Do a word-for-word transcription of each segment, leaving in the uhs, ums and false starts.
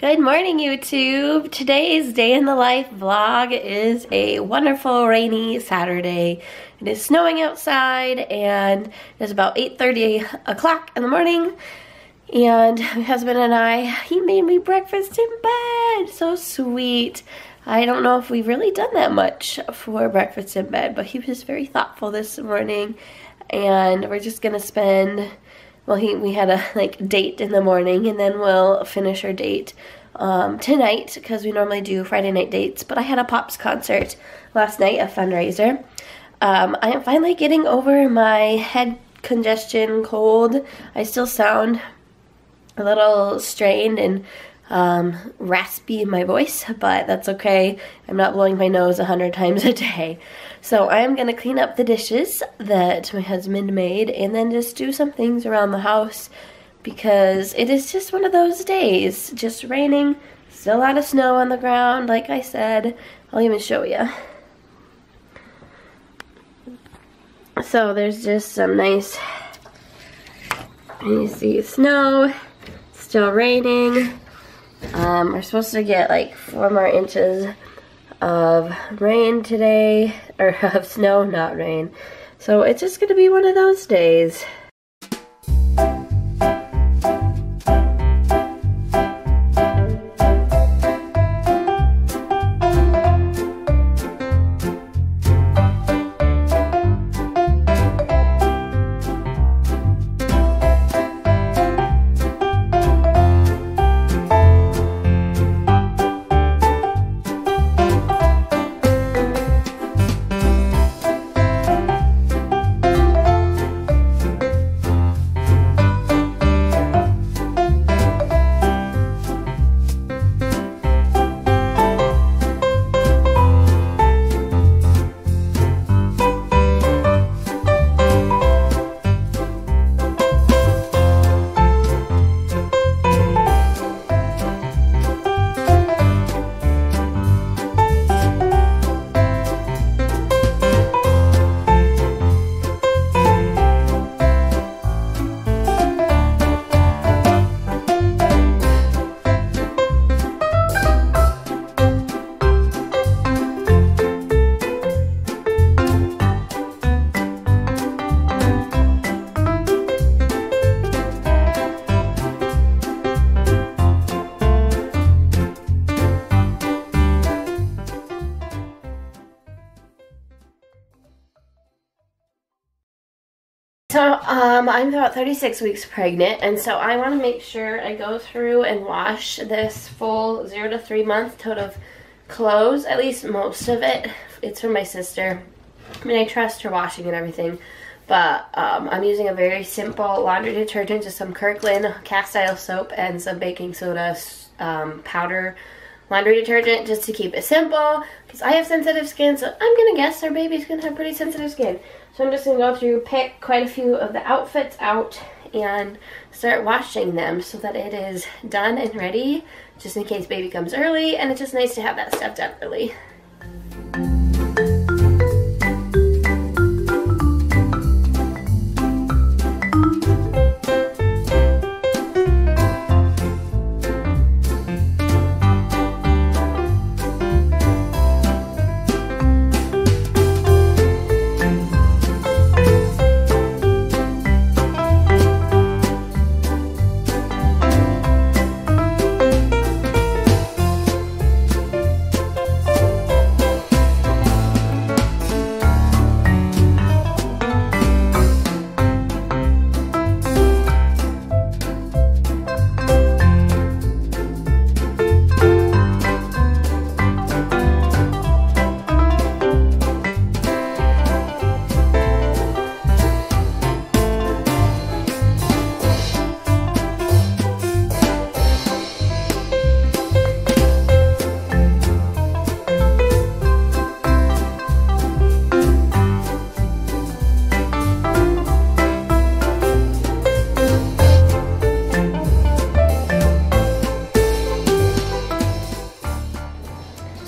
Good morning, YouTube. Today's day in the life vlog is a wonderful rainy Saturday. It is snowing outside and it's about eight thirty o'clock in the morning. And my husband and I, he made me breakfast in bed. So sweet. I don't know if we've really done that much for breakfast in bed, but he was very thoughtful this morning. And we're just gonna spend, well, he, we had a like date in the morning, and then we'll finish our date um, tonight, because we normally do Friday night dates. But I had a Pops concert last night, a fundraiser. Um, I am finally getting over my head congestion cold. I still sound a little strained and um, raspy in my voice, but that's okay. I'm not blowing my nose a hundred times a day. So I'm gonna clean up the dishes that my husband made and then just do some things around the house, because it is just one of those days. Just raining, still a lot of snow on the ground, like I said. I'll even show you. So there's just some nice, you see snow. Still raining. Um, we're supposed to get like four more inches of rain today, or of snow, not rain. So it's just gonna be one of those days. So, um, I'm about thirty-six weeks pregnant, and so I want to make sure I go through and wash this full zero to three month tote of clothes, at least most of it. It's from my sister. I mean, I trust her washing and everything, but um, I'm using a very simple laundry detergent, just some Kirkland Castile soap and some baking soda um, powder laundry detergent, just to keep it simple, because I have sensitive skin, so I'm going to guess our baby's going to have pretty sensitive skin. So I'm just going to go through, pick quite a few of the outfits out and start washing them so that it is done and ready, just in case baby comes early, and it's just nice to have that stuff done early.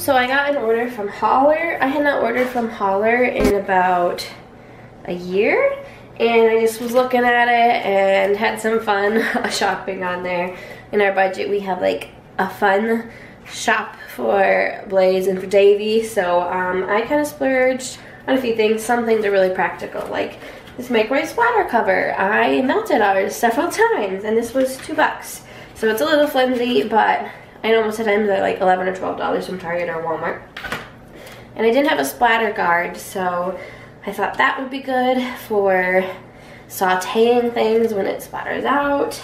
So I got an order from Holler. I had not ordered from Holler in about a year, and I just was looking at it and had some fun shopping on there. In our budget we have like a fun shop for Blaze and for Davy, so um, I kind of splurged on a few things. Some things are really practical, like this microwave splatter cover. I melted ours several times, and this was two bucks. So it's a little flimsy, but I know most of the time they're like eleven or twelve dollars from Target or Walmart. And I didn't have a splatter guard, so I thought that would be good for sauteing things when it splatters out.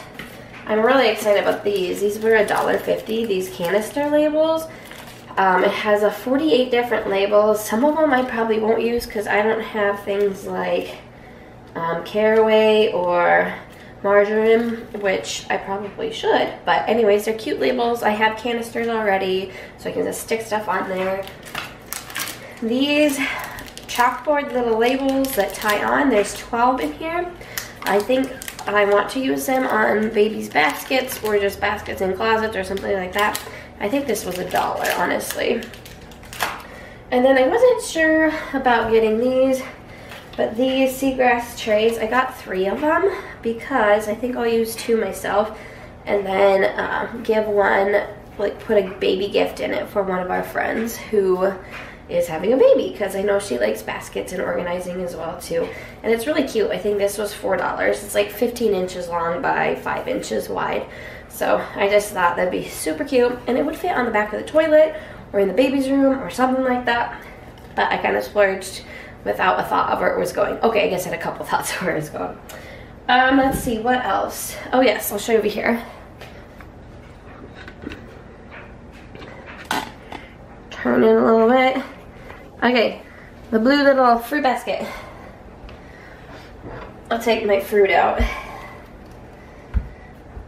I'm really excited about these. These were a dollar fifty, these canister labels. Um, it has a forty-eight different labels. Some of them I probably won't use because I don't have things like um, caraway or marjoram, which I probably should. But anyways, they're cute labels. I have canisters already, so I can just stick stuff on there. These chalkboard little labels that tie on, there's twelve in here. I think I want to use them on babies' baskets or just baskets in closets or something like that. I think this was a dollar, honestly. And then I wasn't sure about getting these, but these seagrass trays, I got three of them because I think I'll use two myself and then uh, give one, like put a baby gift in it for one of our friends who is having a baby, because I know she likes baskets and organizing as well too. And it's really cute. I think this was four dollars. It's like fifteen inches long by five inches wide. So I just thought that'd be super cute, and it would fit on the back of the toilet or in the baby's room or something like that. But I kind of splurged without a thought of where it was going. Okay, I guess I had a couple thoughts of where it was going. Um, let's see, what else? Oh yes, I'll show you over here. Turn in a little bit. Okay, the blue little fruit basket. I'll take my fruit out.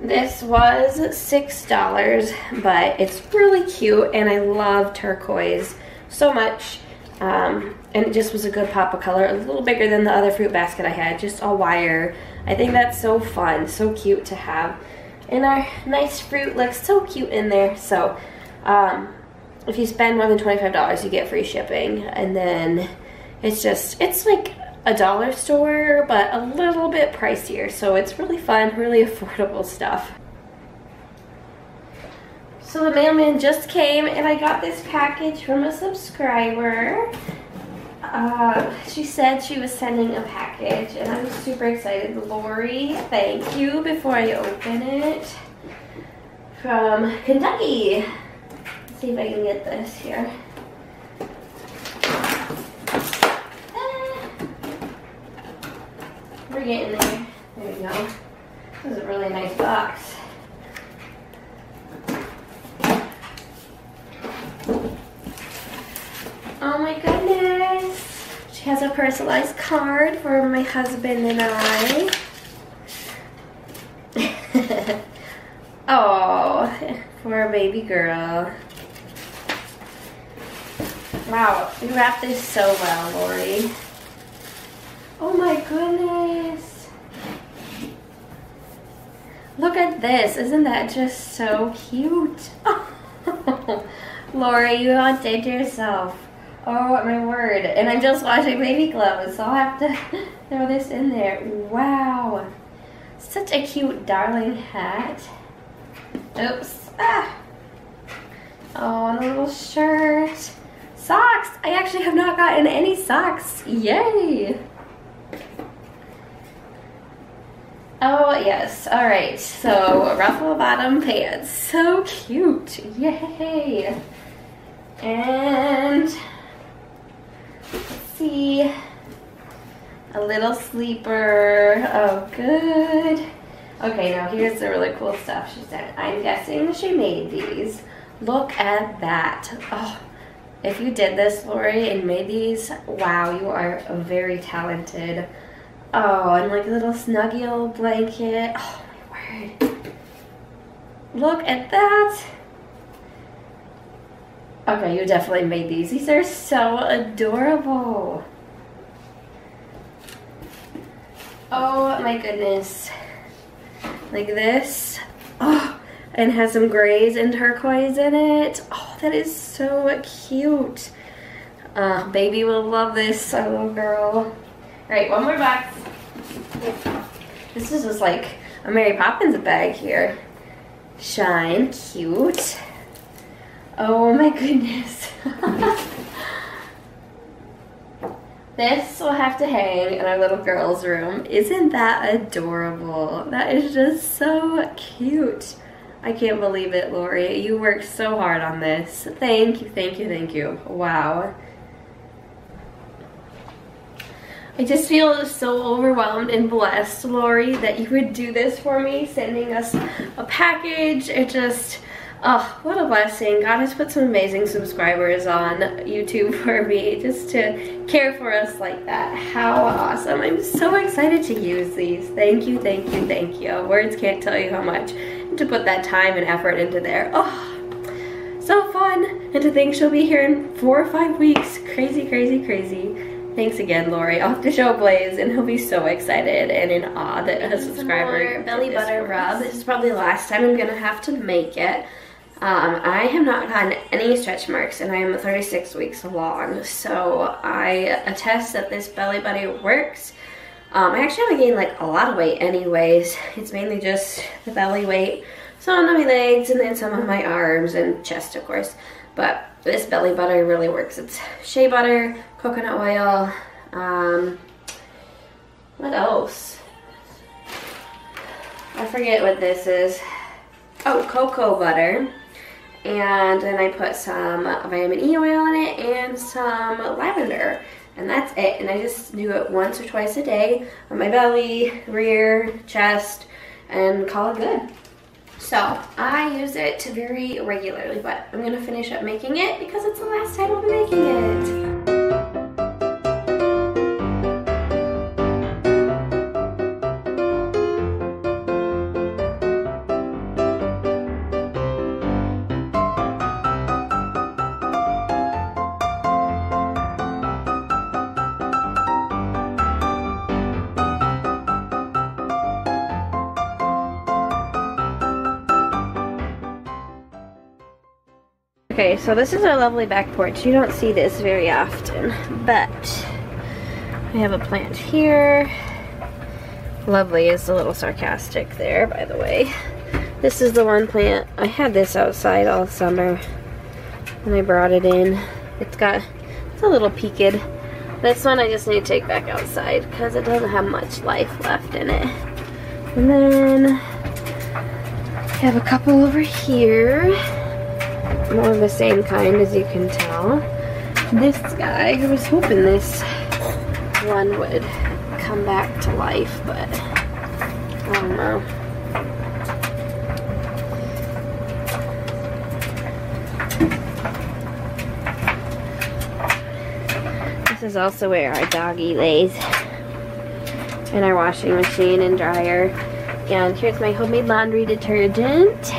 This was six dollars, but it's really cute, and I love turquoise so much. Um, and it just was a good pop of color, a little bigger than the other fruit basket I had, just all wire. I think that's so fun, so cute to have. And our nice fruit looks so cute in there, so um, if you spend more than twenty-five dollars, you get free shipping. And then it's just, it's like a dollar store, but a little bit pricier. So it's really fun, really affordable stuff. So the mailman just came, and I got this package from a subscriber. Uh, she said she was sending a package, and I'm super excited. Lori, thank you, before I open it, from Kentucky. See if I can get this here. Ah. We're getting there. There we go. This is a really nice box. Oh my goodness. She has a personalized card for my husband and I. Oh, for a baby girl. Wow, you wrapped this so well, Lori. Oh my goodness. Look at this. Isn't that just so cute? Oh. Lori, you outdid yourself. Oh, my word. And I'm just washing baby clothes, so I'll have to throw this in there. Wow. Such a cute darling hat. Oops. Ah. Oh, and a little shirt. Socks! I actually have not gotten any socks. Yay! Oh, yes. Alright, so ruffle bottom pants. So cute. Yay! And let's see. A little sleeper. Oh, good. Okay, now here's the really cool stuff she said. I'm guessing she made these. Look at that. Oh. If you did this, Lori, and made these, wow, you are very talented. Oh, and like a little snuggy old blanket. Oh, my word. Look at that. Okay, you definitely made these. These are so adorable. Oh, my goodness. Like this. Oh. And has some grays and turquoise in it. Oh, that is so cute. Uh, baby will love this, a little girl. All right, one more box. This is just like a Mary Poppins bag here. shine, cute. Oh my goodness. This will have to hang in our little girl's room. Isn't that adorable? That is just so cute. I can't believe it, Lori. You worked so hard on this. Thank you, thank you, thank you. Wow. I just feel so overwhelmed and blessed, Lori, that you would do this for me, sending us a package. It just, oh, what a blessing. God has put some amazing subscribers on YouTube for me just to care for us like that. How awesome. I'm so excited to use these. Thank you, thank you, thank you. Words can't tell you how much. And to put that time and effort into there. Oh, so fun. And to think she'll be here in four or five weeks. Crazy, crazy, crazy. Thanks again, Lori. I'll have to show Blaze, and he'll be so excited and in awe that a subscriber belly butter rub. This is probably the last time I'm gonna have to make it. Um, I have not gotten any stretch marks, and I am thirty-six weeks long, so I attest that this belly butter works. Um, I actually haven't gained like a lot of weight anyways. It's mainly just the belly weight, some of my legs, and then some of my arms and chest, of course. But this belly butter really works. It's shea butter, coconut oil, um, what else? I forget what this is. Oh, cocoa butter. And then I put some vitamin E oil in it and some lavender. And that's it. And I just do it once or twice a day on my belly, rear, chest, and call it good. So I use it very regularly, but I'm gonna finish up making it because it's the last time I'll be making it. Okay, so this is our lovely back porch. You don't see this very often, but we have a plant here. Lovely is a little sarcastic there, by the way. This is the one plant. I had this outside all summer, and I brought it in. It's got, it's a little peaked. This one I just need to take back outside because it doesn't have much life left in it. And then I have a couple over here. More of the same kind, as you can tell. This guy, I was hoping this one would come back to life, but I don't know. This is also where our doggy lays, and our washing machine and dryer. And here's my homemade laundry detergent.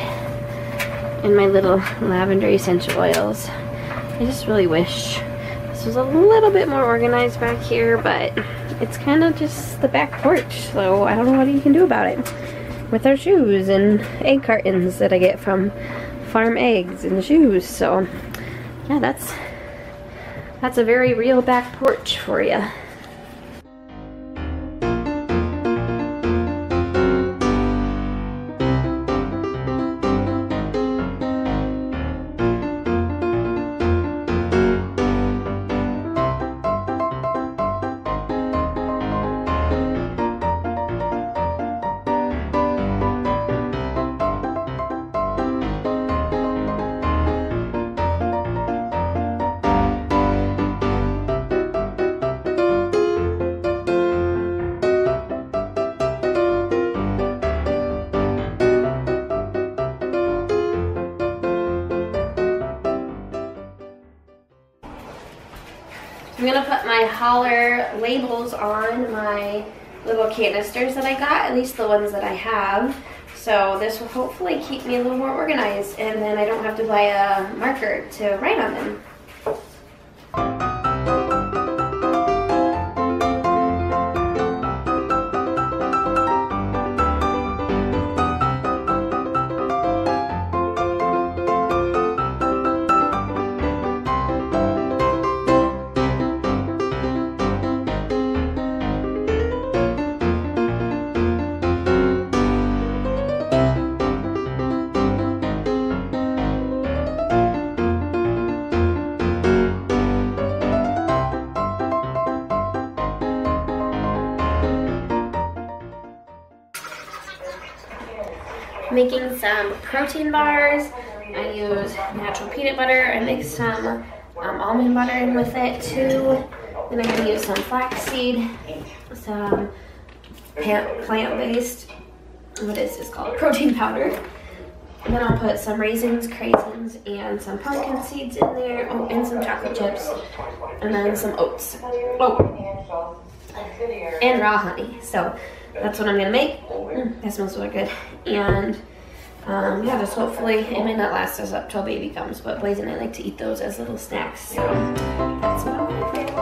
And my little lavender essential oils. I just really wish this was a little bit more organized back here, but it's kind of just the back porch, so I don't know what you can do about it. With our shoes and egg cartons that I get from farm eggs and shoes, so yeah, that's that's a very real back porch for you. I'm gonna put my Holler labels on my little canisters that I got, at least the ones that I have. So this will hopefully keep me a little more organized, and then I don't have to buy a marker to write on them. making some protein bars. I use natural peanut butter. I mix some um, almond butter in with it too. Then I'm going to use some flaxseed, some plant-based, what is this called? Protein powder. And then I'll put some raisins, craisins, and some pumpkin seeds in there. Oh, and some chocolate chips. And then some oats. Oh, and raw honey. So that's what I'm going to make. Mm, that smells really good. And um, yeah, just hopefully, it may not last us up till baby comes, but Blaze and I like to eat those as little snacks. So that's what I'm going to do.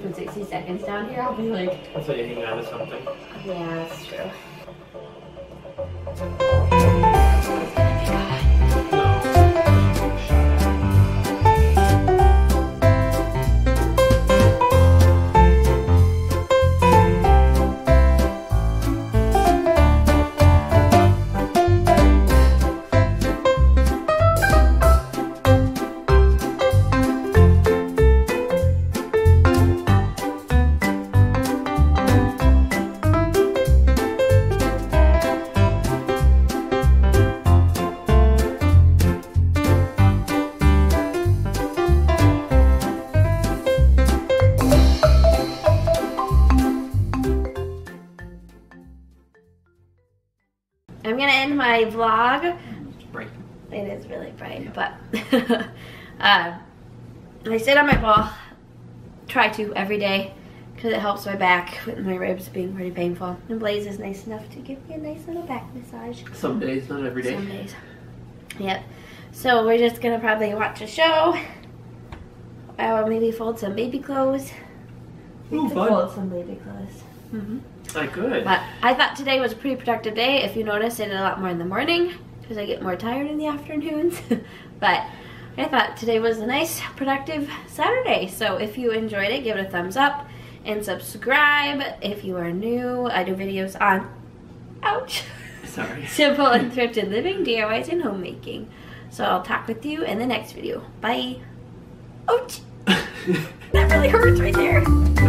From sixty seconds down here, I'll be like... That's what you're hanging on to something. Yeah, that's true. My vlog. It's bright. It is really bright, but uh, I sit on my ball, try to every day, because it helps my back with my ribs being pretty painful. And Blaze is nice enough to give me a nice little back massage. Some days, not every day. Some days. Yep. So we're just gonna probably watch a show. Or maybe fold some baby clothes. Ooh, fun. Fold some baby clothes. Mm-hmm. I could. But I thought today was a pretty productive day. If you notice, I did a lot more in the morning because I get more tired in the afternoons. But I thought today was a nice, productive Saturday. So if you enjoyed it, give it a thumbs up and subscribe. If you are new, I do videos on, ouch, sorry, simple and thrifted living, D I Ys, and homemaking. So I'll talk with you in the next video. Bye. Ouch. That really hurts right there.